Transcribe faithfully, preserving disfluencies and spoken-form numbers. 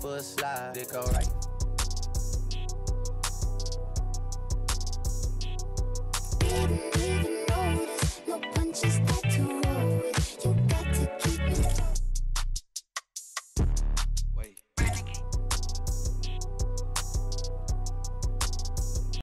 for a slide. Dick all right.